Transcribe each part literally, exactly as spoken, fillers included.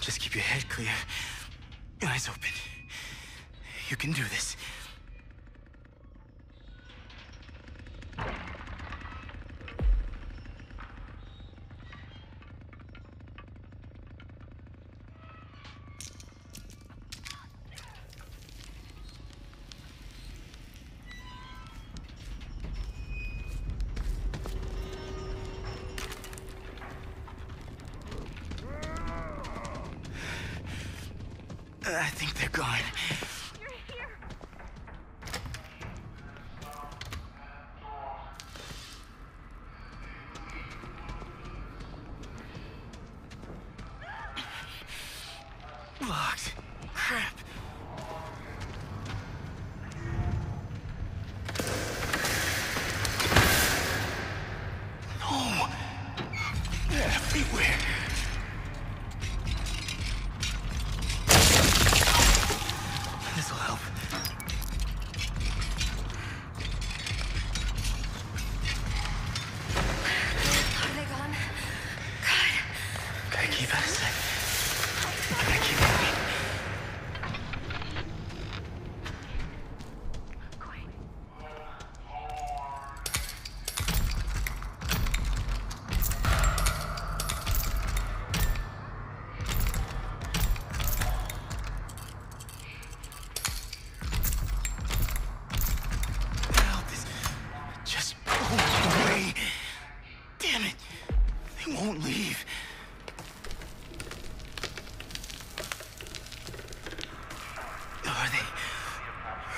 Just keep your head clear, eyes open. You can do this. I think they're gone. You're here. Locked. Crap. No. They're everywhere.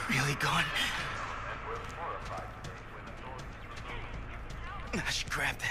Really gone? I should grab that.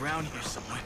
around here somewhere.